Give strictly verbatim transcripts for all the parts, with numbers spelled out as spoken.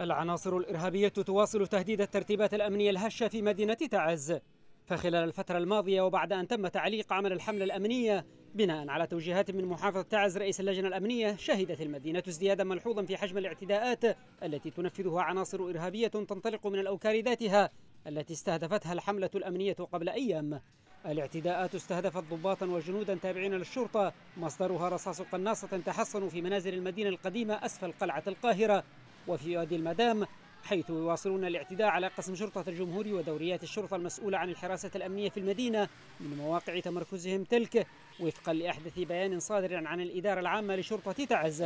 العناصر الإرهابية تواصل تهديد الترتيبات الأمنية الهشة في مدينة تعز، فخلال الفترة الماضية وبعد أن تم تعليق عمل الحملة الأمنية بناء على توجيهات من محافظة تعز رئيس اللجنة الأمنية، شهدت المدينة ازديادا ملحوظا في حجم الاعتداءات التي تنفذها عناصر إرهابية تنطلق من الأوكار ذاتها التي استهدفتها الحملة الأمنية قبل أيام. الاعتداءات استهدفت ضباطا وجنودا تابعين للشرطة، مصدرها رصاص قناصة تحصنوا في منازل المدينة القديمة أسفل قلعة القاهرة وفي وادي المدام، حيث يواصلون الاعتداء على قسم شرطة الجمهوري ودوريات الشرطة المسؤولة عن الحراسة الأمنية في المدينة من مواقع تمركزهم تلك، وفقا لأحدث بيان صادر عن الإدارة العامة لشرطة تعز.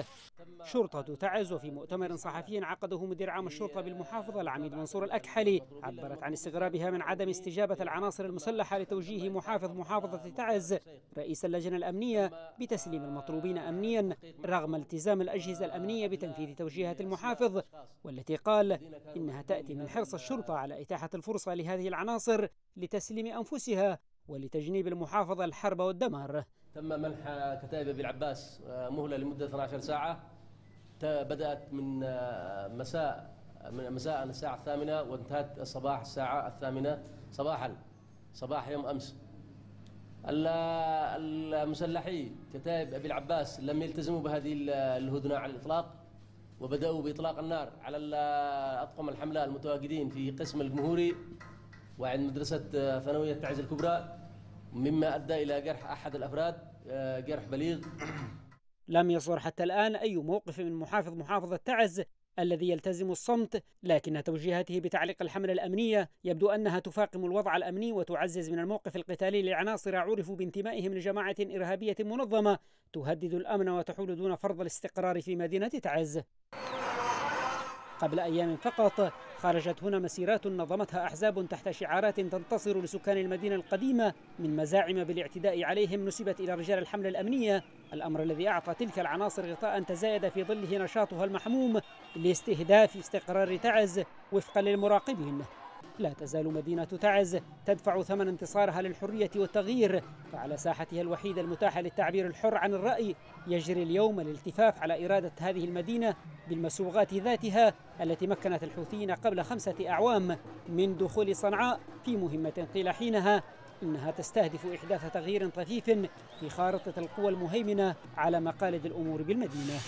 شرطة تعز وفي مؤتمر صحفي عقده مدير عام الشرطة بالمحافظة العميد منصور الأكحلي عبرت عن استغرابها من عدم استجابة العناصر المسلحة لتوجيه محافظ محافظة تعز رئيس اللجنة الأمنية بتسليم المطلوبين أمنيا، رغم التزام الأجهزة الأمنية بتنفيذ توجيهات المحافظ، والتي قال إنها تأتي من حرص الشرطة على إتاحة الفرصة لهذه العناصر لتسليم أنفسها ولتجنيب المحافظة الحرب والدمار. تم منح كتائب أبي العباس مهلة لمدة اثنتي عشرة ساعة، بدأت من مساء من مساء الساعة الثامنة وانتهت صباح الساعة الثامنة صباحا صباح يوم أمس. المسلحي كتائب أبي العباس لم يلتزموا بهذه الهدنة على الإطلاق، وبدأوا بإطلاق النار على أطقم الحملة المتواجدين في قسم الجمهوري وعند مدرسة ثانوية تعز الكبرى، مما أدى إلى جرح أحد الأفراد جرح بليغ. لم يصدر حتى الآن أي موقف من محافظ محافظة تعز الذي يلتزم الصمت، لكن توجيهاته بتعليق الحملة الأمنية يبدو أنها تفاقم الوضع الأمني وتعزز من الموقف القتالي لعناصر عرفوا بانتمائهم لجماعة إرهابية منظمة تهدد الأمن وتحول دون فرض الاستقرار في مدينة تعز. قبل أيام فقط خرجت هنا مسيرات نظمتها أحزاب تحت شعارات تنتصر لسكان المدينة القديمة من مزاعم بالاعتداء عليهم نسبت إلى رجال الحملة الأمنية، الأمر الذي أعطى تلك العناصر غطاء تزايد في ظله نشاطها المحموم لاستهداف استقرار تعز وفقا للمراقبين. لا تزال مدينة تعز تدفع ثمن انتصارها للحرية والتغيير، فعلى ساحتها الوحيدة المتاحة للتعبير الحر عن الرأي يجري اليوم الالتفاف على إرادة هذه المدينة بالمسوغات ذاتها التي مكنت الحوثيين قبل خمسة أعوام من دخول صنعاء في مهمة قيل حينها إنها تستهدف إحداث تغيير طفيف في خارطة القوى المهيمنة على مقالد الأمور بالمدينة.